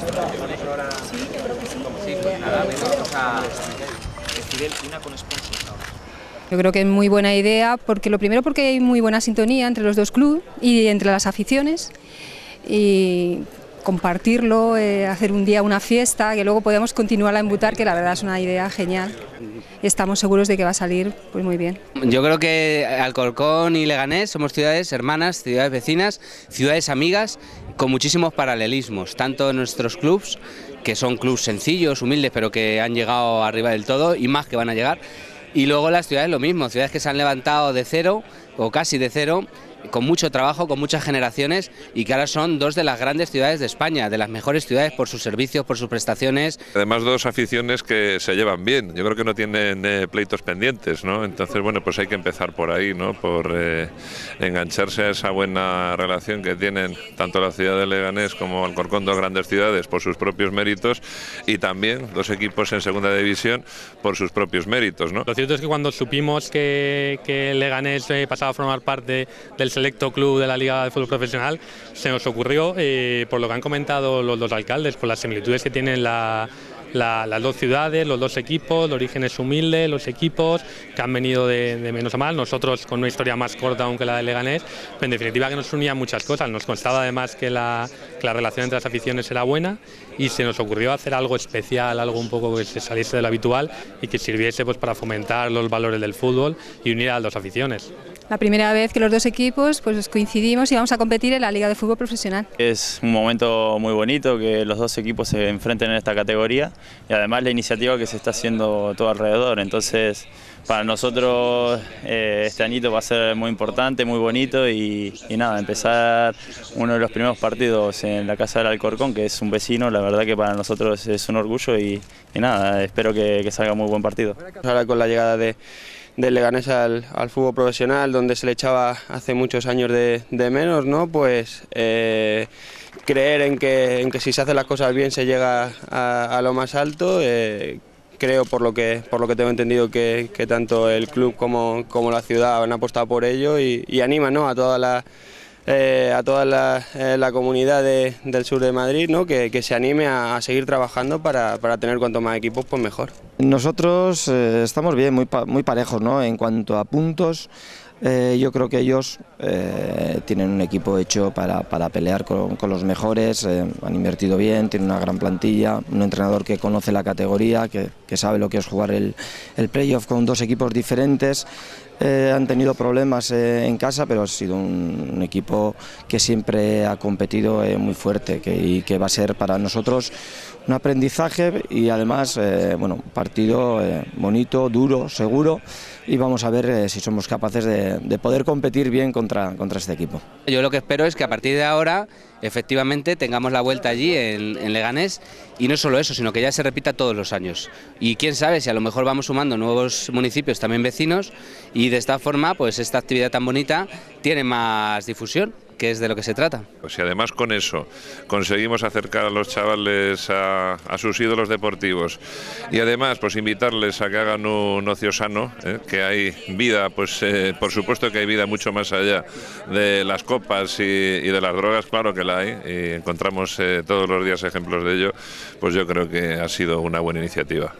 de esto, sí, yo creo que sí. Sí, pues nada, vamos a decir una con sponsors ahora. Yo creo que es muy buena idea, porque lo primero porque hay muy buena sintonía entre los dos clubes y entre las aficiones, y compartirlo, hacer un día una fiesta, que luego podamos continuarla a embutar, que la verdad es una idea genial. Estamos seguros de que va a salir pues muy bien. Yo creo que Alcorcón y Leganés somos ciudades hermanas, ciudades vecinas, ciudades amigas, con muchísimos paralelismos, tanto en nuestros clubs, que son clubs sencillos, humildes, pero que han llegado arriba del todo y más que van a llegar, y luego las ciudades lo mismo, ciudades que se han levantado de cero o casi de cero, con mucho trabajo, con muchas generaciones, y que ahora son dos de las grandes ciudades de España, de las mejores ciudades por sus servicios, por sus prestaciones. Además, dos aficiones que se llevan bien, yo creo que no tienen pleitos pendientes, ¿no? Entonces, bueno, pues hay que empezar por ahí, ¿no? Por engancharse a esa buena relación que tienen tanto la ciudad de Leganés como Alcorcón, dos grandes ciudades por sus propios méritos, y también dos equipos en segunda división por sus propios méritos, ¿no? Lo cierto es que cuando supimos que Leganés pasaba a formar parte del selecto club de la Liga de Fútbol Profesional, se nos ocurrió, por lo que han comentado los dos alcaldes, por las similitudes que tienen las dos ciudades, los dos equipos, de orígenes humildes, los equipos que han venido de menos a más, nosotros con una historia más corta aunque la de Leganés, pero en definitiva que nos unían muchas cosas, nos constaba además que la relación entre las aficiones era buena, y se nos ocurrió hacer algo especial, algo un poco que se saliese de lo habitual y que sirviese pues para fomentar los valores del fútbol y unir a las dos aficiones. La primera vez que los dos equipos pues coincidimos y vamos a competir en la Liga de Fútbol Profesional. Es un momento muy bonito que los dos equipos se enfrenten en esta categoría, y además la iniciativa que se está haciendo todo alrededor. Entonces, para nosotros este añito va a ser muy importante, muy bonito, y nada, empezar uno de los primeros partidos en la casa del Alcorcón, que es un vecino, la verdad que para nosotros es un orgullo, y nada, espero que salga muy buen partido. Ahora con la llegada del Leganés al fútbol profesional, donde se le echaba hace muchos años de menos, ¿no? Pues creer en que si se hacen las cosas bien se llega a lo más alto. Creo, por lo que tengo entendido, que tanto el club como la ciudad han apostado por ello, y anima, ¿no?, a toda la comunidad del sur de Madrid, ¿no?, que se anime a seguir trabajando para tener cuanto más equipos, pues mejor. Nosotros estamos bien, muy parejos, ¿no?, en cuanto a puntos. Yo creo que ellos tienen un equipo hecho para pelear con los mejores, han invertido bien, tienen una gran plantilla, un entrenador que conoce la categoría, que sabe lo que es jugar el playoff con dos equipos diferentes. Han tenido problemas en casa, pero ha sido un equipo que siempre ha competido muy fuerte, y que va a ser para nosotros un aprendizaje, y además bueno, un partido bonito, duro, seguro, y vamos a ver si somos capaces de poder competir bien contra este equipo. Yo lo que espero es que a partir de ahora efectivamente tengamos la vuelta allí en Leganés, y no solo eso, sino que ya se repita todos los años, y quién sabe si a lo mejor vamos sumando nuevos municipios también vecinos, y de esta forma pues esta actividad tan bonita tiene más difusión, que es de lo que se trata. Pues si además con eso conseguimos acercar a los chavales a sus ídolos deportivos, y además pues invitarles a que hagan un ocio sano, que hay vida, pues por supuesto que hay vida mucho más allá de las copas y de las drogas, claro que la hay, y encontramos todos los días ejemplos de ello, pues yo creo que ha sido una buena iniciativa.